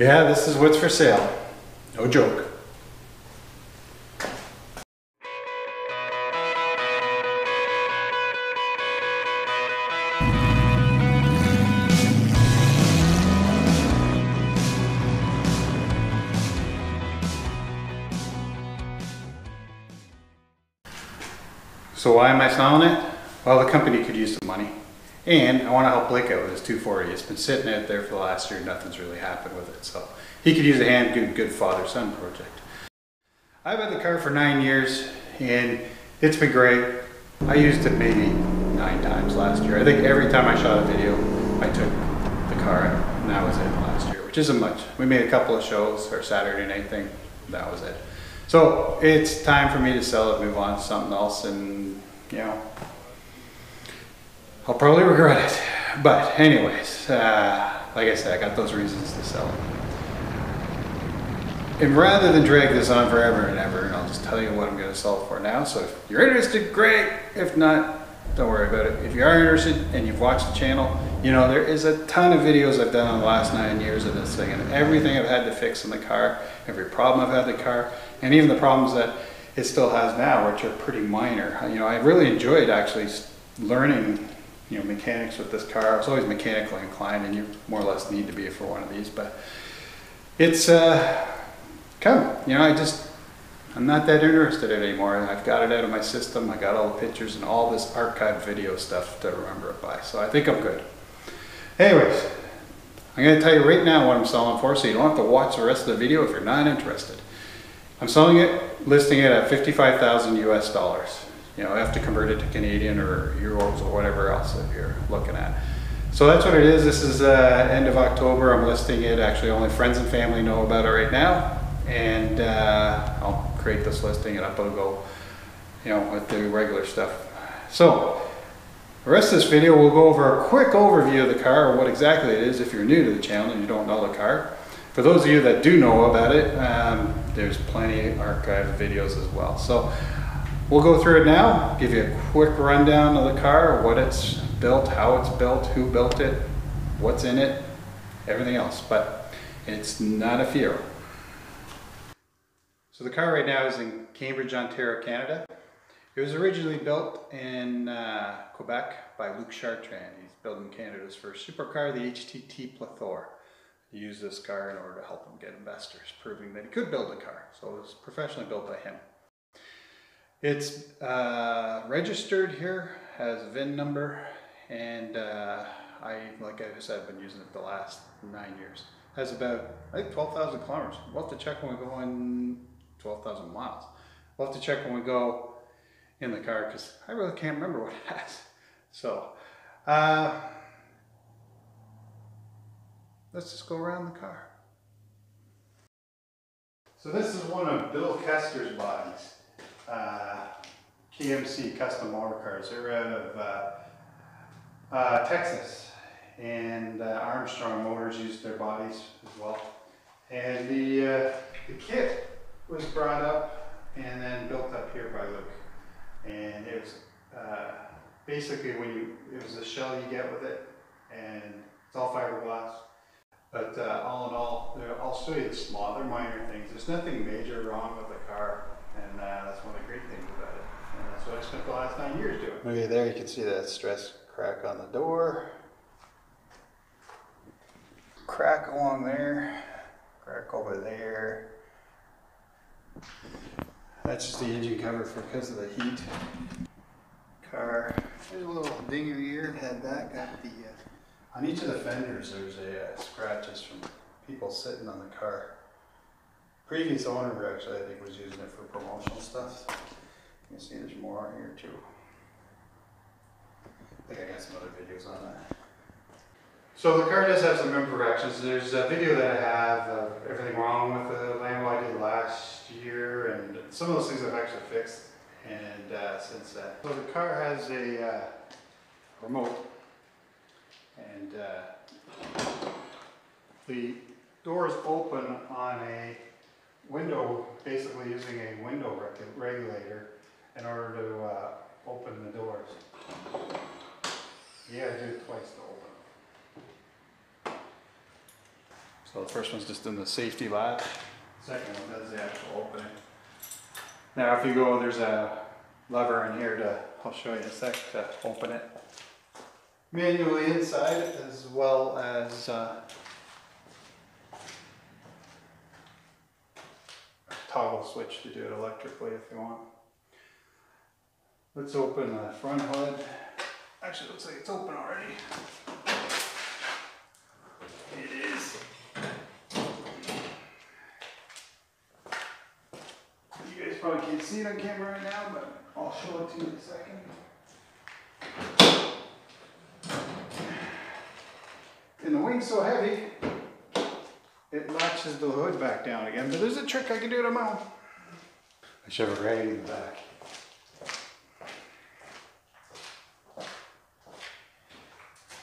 Yeah, this is what's for sale. No joke. So why am I selling it? Well, the company could use some money. And I want to help Blake out with his 240. It's been sitting out there for the last year. Nothing's really happened with it. So he could use a hand in a good father-son project. I've had the car for 9 years and it's been great. I used it maybe 9 times last year. I think every time I shot a video, I took the car out. And that was it last year, which isn't much. We made a couple of shows, our Saturday night thing. That was it. So it's time for me to sell it, move on to something else, and you know, I'll probably regret it. But anyways, like I said, I got those reasons to sell it. And rather than drag this on forever and ever, and I'll just tell you what I'm gonna sell it for now. So if you're interested, great. If not, don't worry about it. If you are interested and you've watched the channel, you know, there is a ton of videos I've done in the last 9 years of this thing, and everything I've had to fix in the car, every problem I've had in the car, and even the problems that it still has now, which are pretty minor. You know, I really enjoyed actually learning, you know, mechanics with this car. I was always mechanically inclined, and you more or less need to be for one of these, but it's come, you know, I'm not that interested in it anymore. I've got it out of my system. I got all the pictures and all this archived video stuff to remember it by, so I think I'm good. Anyways, I'm gonna tell you right now what I'm selling for, so you don't have to watch the rest of the video if you're not interested. I'm selling it, listing it at $55,000 US. You know, I have to convert it to Canadian or euros or whatever else that you're looking at. So that's what it is. This is end of October. I'm listing it. Actually, only friends and family know about it right now. And I'll create this listing and up it'll go, you know, with the regular stuff. So the rest of this video, we'll go over a quick overview of the car, or what exactly it is if you're new to the channel and you don't know the car. For those of you that do know about it, there's plenty of archived videos as well. So we'll go through it now, give you a quick rundown of the car, what it's built, how it's built, who built it, what's in it, everything else. But it's not a Fiero. So the car right now is in Cambridge, Ontario, Canada. It was originally built in Quebec by Luc Chartrand. He's building Canada's first supercar, the HTT Plethor. He used this car in order to help him get investors, proving that he could build a car. So it was professionally built by him. It's registered here, has a VIN number, and like I said, I've been using it the last 9 years. Has about, I think, 12,000 kilometers. We'll have to check when we go in 12,000 miles. We'll have to check when we go in the car, because I really can't remember what it has. So, let's just go around the car. So this is one of Bill Kester's bodies, KMC Custom Motor Cars. They're out of Texas, and Armstrong Motors used their bodies as well. And the kit was brought up and then built up here by Luc. And it was basically it was a shell you get with it, and it's all fiberglass. But all in all, I'll show you the small, they're minor things. There's nothing major wrong with the car, and that's one of the great things about it. And that's what I spent the last 9 years doing. Okay, there you can see that stress crack on the door. Crack along there, crack over there. That's just the engine cover because of the heat. Car, there's a little ding here, had that, got the... on each of the fenders, there's a scratches from people sitting on the car. Previous owner, actually, I think, was using it for promotional stuff. You can see there's more on here too. I think I got some other videos on that. So the car does have some imperfections. There's a video that I have of everything wrong with the Lambo I did last year, and some of those things I've actually fixed. And since that, so the car has a remote. And the doors open on a window, basically using a window regulator in order to open the doors. You gotta do it twice to open. So the first one's just in the safety latch. Second one does the actual opening. Now if you go, there's a lever in here to, I'll show you in a sec, to open it manually inside, as well as a toggle switch to do it electrically if you want. Let's open the front hood. Actually, it looks like it's open already. It is. You guys probably can't see it on camera right now, but I'll show it to you in a second. And the wing's so heavy, it latches the hood back down again. But there's a trick I can do to my own. I shove it right in the back.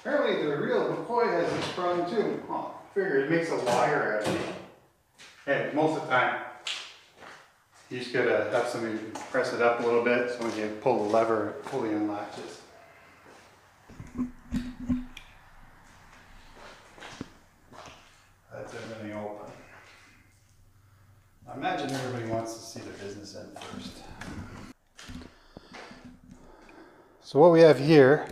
Apparently the real McCoy has a sprung too. Oh, figure it makes a liar out of you. Hey, most of the time, you just gotta have somebody press it up a little bit, so when you pull the lever, it fully unlatches. That's everything open. I imagine everybody wants to see their business end first. So what we have here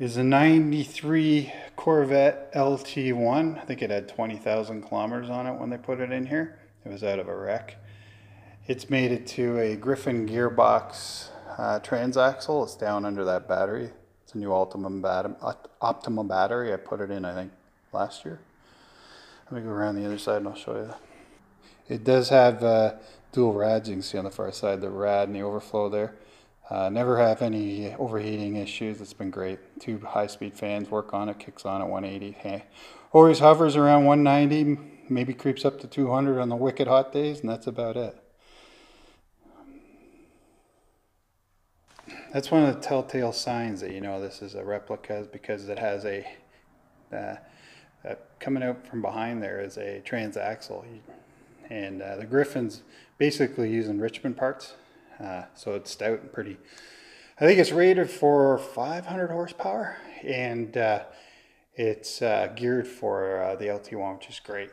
is a 93 Corvette LT1. I think it had 20,000 kilometers on it when they put it in here. It was out of a wreck. It's made it to a Griffin gearbox transaxle. It's down under that battery. It's a new Optima battery. I put it in, I think, last year. Let me go around the other side and I'll show you that. It does have dual rads. You can see on the far side the rad and the overflow there. Never have any overheating issues. It's been great. Two high-speed fans work on it, kicks on at 180. Hey. Always hovers around 190, maybe creeps up to 200 on the wicked hot days, and that's about it. That's one of the telltale signs that you know this is a replica, is because it has a, coming out from behind there is a transaxle. And the Griffin's basically using Richmond parts. So it's stout and pretty. I think it's rated for 500 horsepower, and it's geared for the LT1, which is great.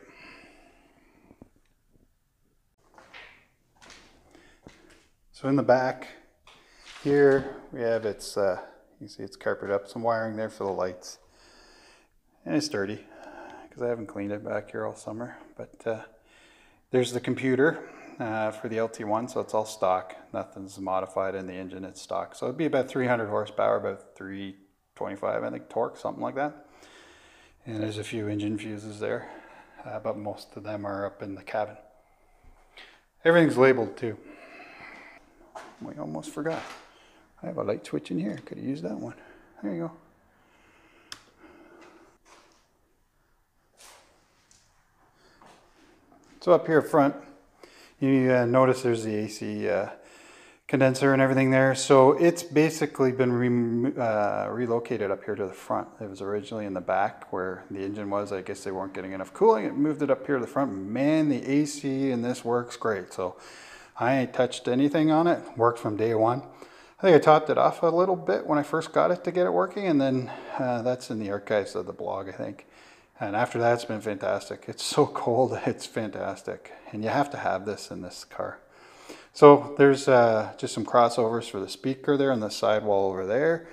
So in the back here we have its, you can see it's carpeted up, some wiring there for the lights, and it's dirty because I haven't cleaned it back here all summer, but there's the computer. For the LT1, so it's all stock. Nothing's modified in the engine, it's stock. So it'd be about 300 horsepower, about 325, I think, torque, something like that. And there's a few engine fuses there, but most of them are up in the cabin. Everything's labeled too. We almost forgot. I have a light switch in here, could have used that one. There you go. So up here front, you notice there's the AC condenser and everything there. So it's basically been relocated up here to the front. It was originally in the back where the engine was. I guess they weren't getting enough cooling. It moved it up here to the front. Man, the AC in this works great. So I ain't touched anything on it. Worked from day one. I think I topped it off a little bit when I first got it to get it working. And then that's in the archives of the blog, I think. And after that, it's been fantastic. It's so cold, it's fantastic. And you have to have this in this car. So there's just some crossovers for the speaker there and the sidewall over there.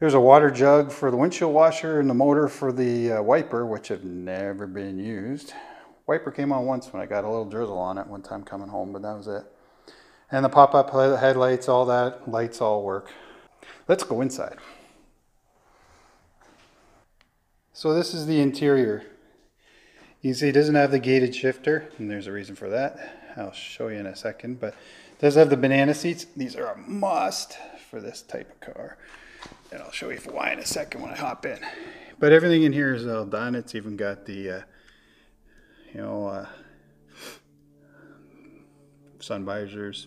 There's a water jug for the windshield washer and the motor for the wiper, which have never been used. Wiper came on once when I got a little drizzle on it one time coming home, but that was it. And the pop-up headlights, all that, lights all work. Let's go inside. So this is the interior. You can see it doesn't have the gated shifter, and there's a reason for that. I'll show you in a second, but it does have the banana seats. These are a must for this type of car. And I'll show you why in a second when I hop in. But everything in here is all done. It's even got the, sun visors.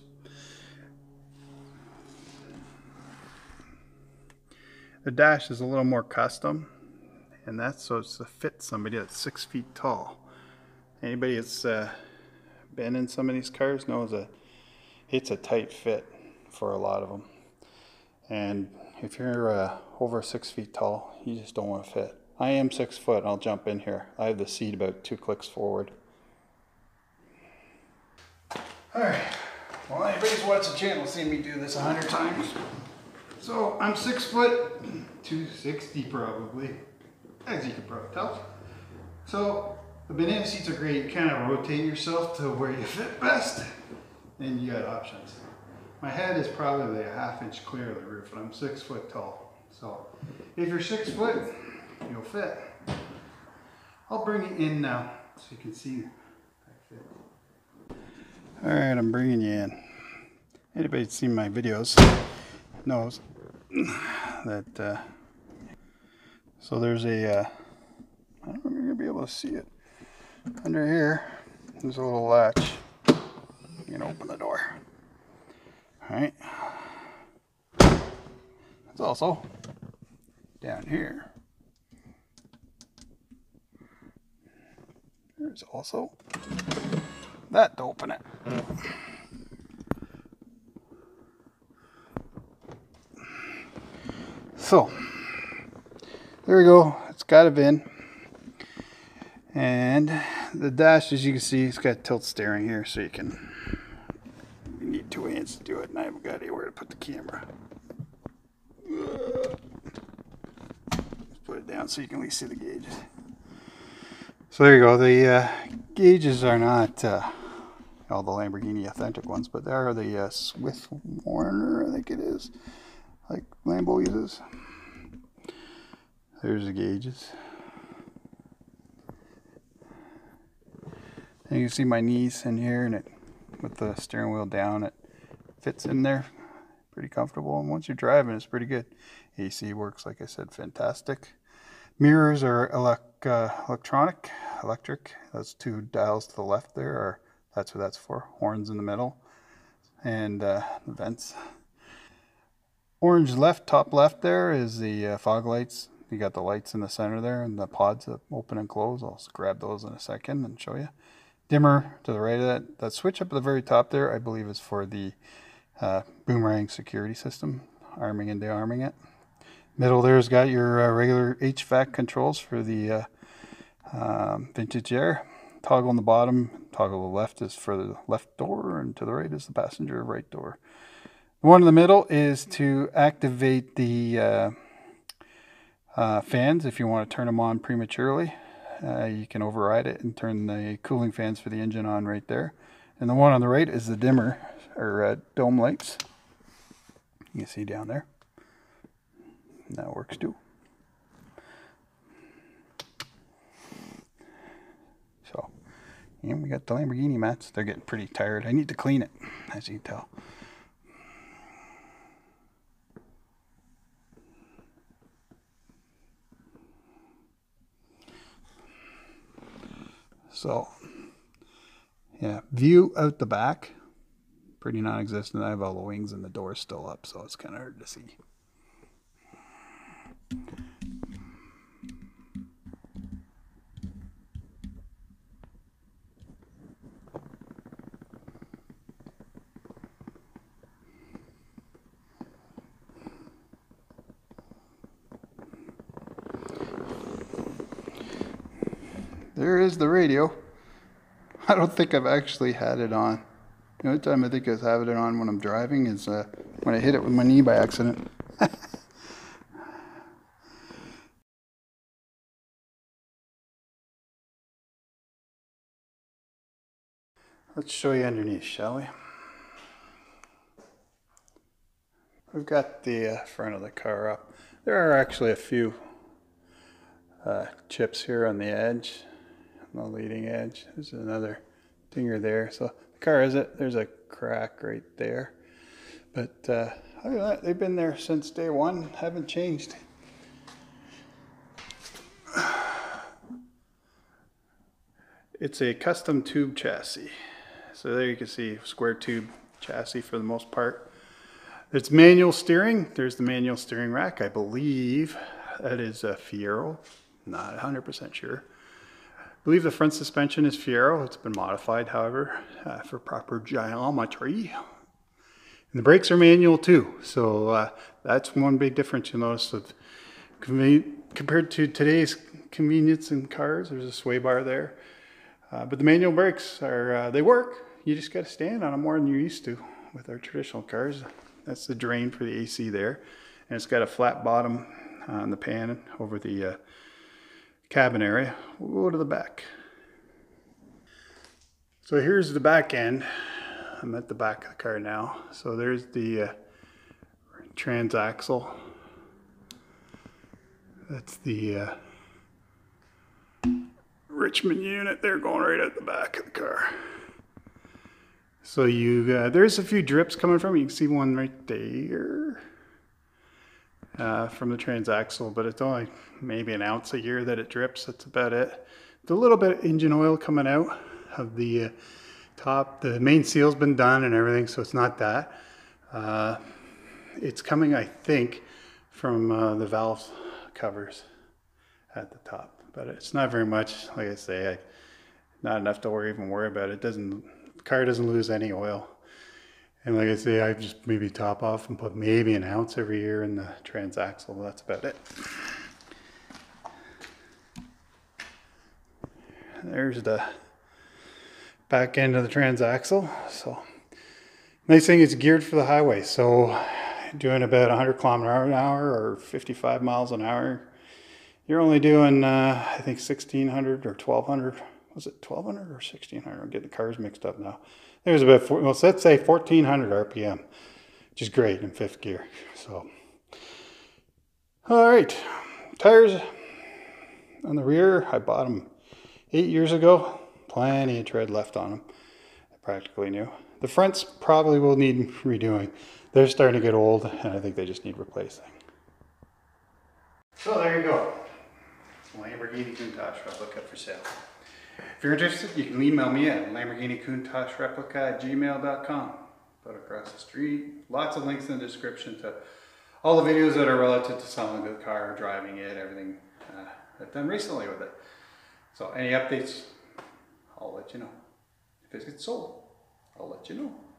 The dash is a little more custom. And that's so it's to fit somebody that's 6 feet tall. Anybody that's been in some of these cars knows that it's a tight fit for a lot of them. And if you're over 6 feet tall, you just don't want to fit. I am 6 foot. I'll jump in here. I have the seat about 2 clicks forward. Alright, well, everybody's watched the channel, seen me do this 100 times. So I'm 6 foot, 260 probably, as you can probably tell. So the banana seats are great. You kind of rotate yourself to where you fit best, and you got options. My head is probably a half-inch clear of the roof, and I'm 6 foot tall. So if you're 6 foot, you'll fit. I'll bring it in now so you can see if I fit. Alright, I'm bringing you in. Anybody's seen my videos knows that so there's a I don't know if you're gonna be able to see it. Under here there's a little latch. You can open the door. Alright. It's also down here. There's also that to open it. So there we go, it's got a VIN. And the dash, as you can see, it's got tilt steering here, so you need 2 hands to do it, and I haven't got anywhere to put the camera. Let's put it down so you can at least see the gauges. So there you go, the gauges are not all the Lamborghini authentic ones, but they are the Swiss Warner, I think it is, like Lambo uses. There's the gauges. And you can see my knees in here, and it, with the steering wheel down, it fits in there pretty comfortable, and once you're driving, it's pretty good. AC works, like I said, fantastic. Mirrors are electric. That's 2 dials to the left there, or that's what that's for. Horns in the middle, and the vents. Orange left, top left there is the fog lights. You got the lights in the center there, and the pods that open and close. I'll grab those in a second and show you. Dimmer to the right of that. That switch up at the very top there, I believe, is for the boomerang security system, arming and de-arming it. Middle there's got your regular HVAC controls for the vintage air. Toggle on the bottom, toggle to the left is for the left door, and to the right is the passenger right door. The one in the middle is to activate the fans if you want to turn them on prematurely. You can override it and turn the cooling fans for the engine on right there. And the one on the right is the dimmer, or dome lights. You can see down there. And that works too. So, and we got the Lamborghini mats. They're getting pretty tired. I need to clean it, as you can tell. So, yeah, view out the back, pretty non-existent. I have all the wings and the door's still up, so it's kind of hard to see. There is the radio. I don't think I've actually had it on. The only time I think I've had it on when I'm driving is when I hit it with my knee by accident. Let's show you underneath, shall we? We've got the front of the car up. There are actually a few chips here on the edge, on the leading edge. There's another dinger there. So the car is it. There's a crack right there. But look at that. They've been there since day one. Haven't changed. It's a custom tube chassis. So there you can see square tube chassis for the most part. It's manual steering. There's the manual steering rack. I believe that is a Fiero. Not 100% sure. I believe the front suspension is Fiero. It's been modified, however, for proper geometry. And the brakes are manual too. So that's one big difference you'll notice. With compared to today's convenience in cars, there's a sway bar there. But the manual brakes are, they work. You just gotta stand on them more than you're used to with our traditional cars. That's the drain for the AC there. And it's got a flat bottom on the pan over the cabin area. We'll go to the back. So here's the back end. I'm at the back of the car now. So there's the transaxle. That's the Richmond unit. They're going right at the back of the car. So you there's a few drips coming from it. You can see one right there from the transaxle, but it's only maybe an ounce a year that it drips. That's about it. There's a little bit of engine oil coming out of the top. The main seal's been done and everything, so it's not that. It's coming, I think, from the valve covers at the top, but it's not very much. Like I say, not enough to even worry about. It doesn't, the car doesn't lose any oil. And like I say, I just maybe top off and put maybe an ounce every year in the transaxle. That's about it. There's the back end of the transaxle. So nice thing, it's geared for the highway. So doing about 100 km/h or 55 miles an hour, you're only doing I think 1600 or 1200. Was it 1200 or 1600? I'm getting the cars mixed up now. There's about let's say 1400 RPM, which is great in fifth gear. So all right, tires on the rear. I bought them 8 years ago. Plenty of tread left on them. Practically new. The fronts probably will need redoing. They're starting to get old, and I think they just need replacing. So there you go. Lamborghini Countach replica for sale. If you're interested, you can email me at lamborghinicountachreplica@gmail.com. But across the street, lots of links in the description to all the videos that are relative to selling the car, driving it, everything I've done recently with it. So any updates, I'll let you know. If it gets sold, I'll let you know.